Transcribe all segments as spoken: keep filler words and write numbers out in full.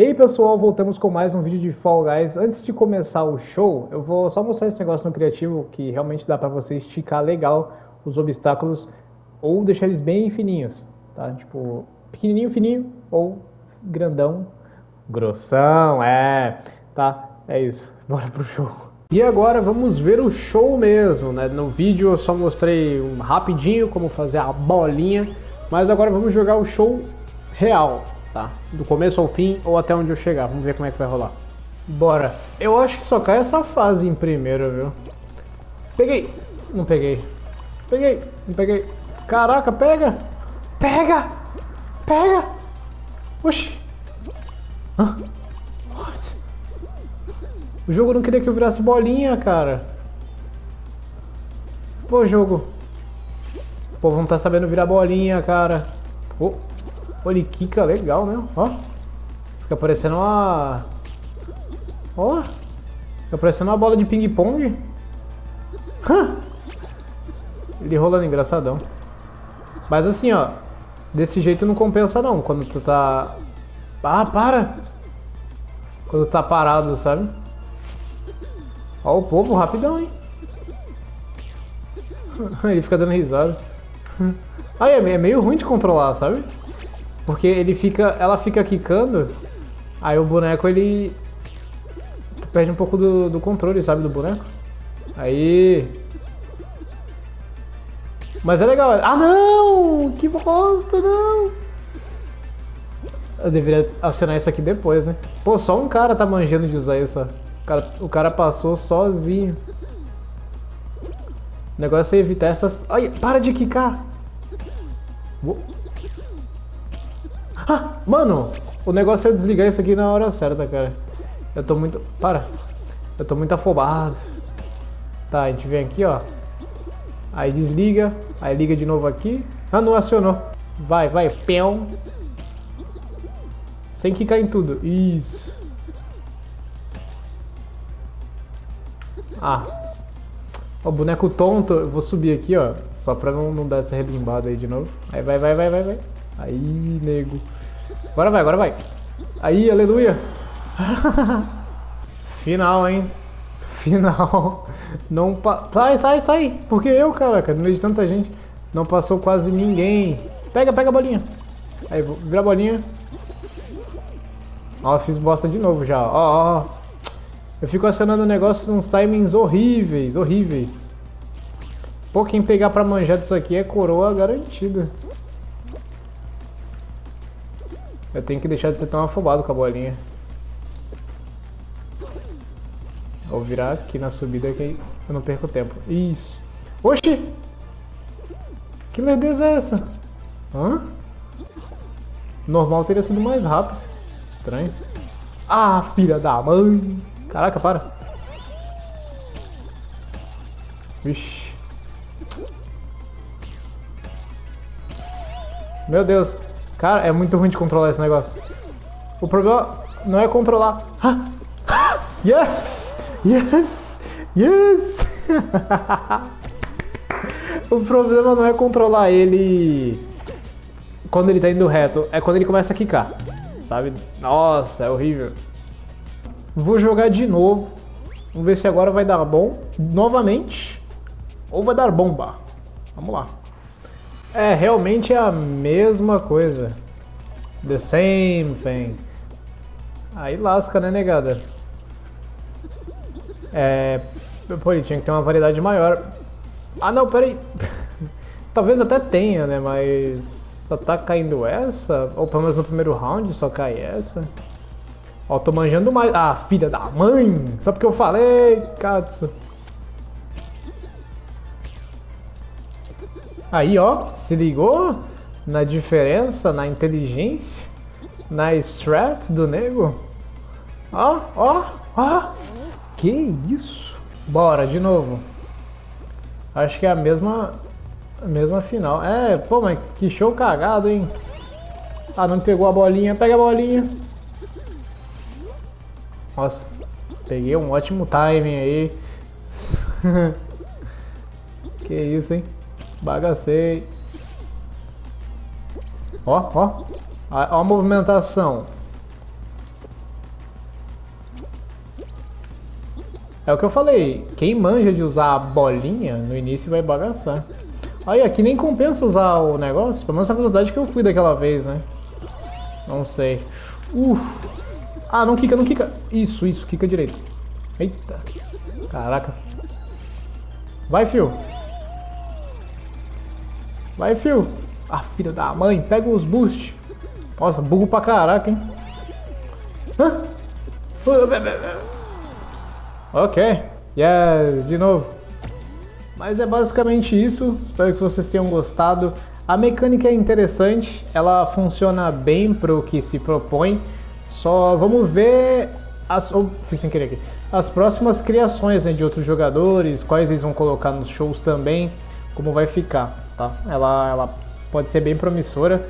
E aí pessoal, voltamos com mais um vídeo de Fall Guys. Antes de começar o show, eu vou só mostrar esse negócio no criativo, que realmente dá pra você esticar legal os obstáculos ou deixar eles bem fininhos, tá? Tipo, pequenininho, fininho, ou grandão, grossão, é, tá? É isso, bora pro show. E agora vamos ver o show mesmo, né? No vídeo eu só mostrei um rapidinho como fazer a bolinha, mas agora vamos jogar o show real. Tá, do começo ao fim ou até onde eu chegar, vamos ver como é que vai rolar. Bora! Eu acho que só cai essa fase em primeiro, viu? Peguei! Não peguei. Peguei! Não peguei. Caraca, pega! Pega! Pega! Oxi! Hã? What? O jogo não queria que eu virasse bolinha, cara. Pô, jogo. Pô, não tá sabendo virar bolinha, cara. Oh. Olha, ele quica legal mesmo, ó. Fica parecendo uma... Ó. Fica parecendo uma bola de ping-pong. Ele rolando engraçadão. Mas assim, ó. Desse jeito não compensa não, quando tu tá... Ah, para! Quando tu tá parado, sabe? Ó o povo, rapidão, hein? Ele fica dando risada. Aí é meio ruim de controlar, sabe? Porque ele fica, ela fica quicando, aí o boneco ele perde um pouco do, do controle, sabe, do boneco. Aí... Mas é legal. Ah não! Que bosta, não! Eu deveria acionar isso aqui depois, né? Pô, só um cara tá manjando de usar isso, o cara, o cara passou sozinho. O negócio é evitar essas... Ai, para de quicar! Uou. Ah, mano, o negócio é eu desligar isso aqui na hora certa, cara. Eu tô muito... Para. Eu tô muito afobado. Tá, a gente vem aqui, ó. Aí desliga. Aí liga de novo aqui. Ah, não acionou. Vai, vai. Pão. Sem quicar em tudo. Isso. Ah. Ó, boneco tonto. Eu vou subir aqui, ó. Só pra não, não dar essa rebimbada aí de novo. Aí vai, vai, vai, vai, vai. Aí, nego. Agora vai, agora vai. Aí, aleluia. Final, hein? Final. Não pa... Sai, sai, sai. Porque eu, caraca, no meio de tanta gente, não passou quase ninguém. Pega, pega a bolinha. Aí, vou virar a bolinha. Ó, fiz bosta de novo já. Ó, ó. Eu fico acionando o negócio uns timings horríveis, horríveis. Pô, quem pegar pra manjar disso aqui é coroa garantida. Eu tenho que deixar de ser tão afobado com a bolinha. Vou virar aqui na subida que eu não perco tempo. Isso. Oxi! Que lerdeza é essa? Hã? Normal teria sido mais rápido. Estranho. Ah, filha da mãe! Caraca, para! Vixe. Meu Deus! Cara, é muito ruim de controlar esse negócio. O problema não é controlar. Ah! Ah! Yes! Yes! Yes! O problema não é controlar ele quando ele tá indo reto. É quando ele começa a quicar. Sabe? Nossa, é horrível. Vou jogar de novo. Vamos ver se agora vai dar bom. Novamente. Ou vai dar bomba. Vamos lá. É, realmente é a mesma coisa. The same thing. Aí lasca, né, negada? É... Pô, tinha que ter uma variedade maior. Ah, não, peraí. Talvez até tenha, né, mas... Só tá caindo essa? Ou pelo menos no primeiro round só cai essa? Ó, tô manjando mais... Ah, filha da mãe! Só porque eu falei, Katsu. Aí, ó, se ligou na diferença, na inteligência, na strat do nego. Ó, ó, ó. Que isso? Bora, de novo. Acho que é a mesma, a mesma final. É, pô, mas que show cagado, hein? Ah, não pegou a bolinha. Pega a bolinha. Nossa, peguei um ótimo timing aí. Que isso, hein? Bagacei. Ó, ó. Ó a movimentação. É o que eu falei, quem manja de usar a bolinha no início vai bagaçar. Aí aqui nem compensa usar o negócio, pelo menos a velocidade que eu fui daquela vez, né? Não sei. Uf. Ah, não quica, não quica. Isso, isso, quica direito. Eita. Caraca. Vai, fio. Vai, fio. Ah, filha da mãe, pega os boosts. Nossa, bugo pra caraca, hein? Hã? Ok. Yes, de novo. Mas é basicamente isso. Espero que vocês tenham gostado. A mecânica é interessante. Ela funciona bem pro que se propõe. Só vamos ver as... Oh, fiz sem querer aqui. As próximas criações, né, de outros jogadores. Quais eles vão colocar nos shows também. Como vai ficar, tá? Ela, ela pode ser bem promissora.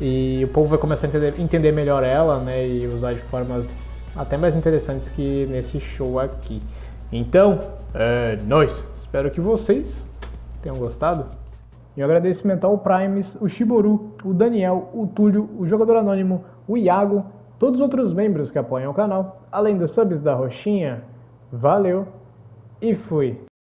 E o povo vai começar a entender, entender melhor ela, né? E usar de formas até mais interessantes que nesse show aqui. Então, é nóis! Espero que vocês tenham gostado. E eu agradeço o Mental Primes, o Shiboru, o Daniel, o Túlio, o Jogador Anônimo, o Iago, todos os outros membros que apoiam o canal, além dos subs da Roxinha. Valeu e fui!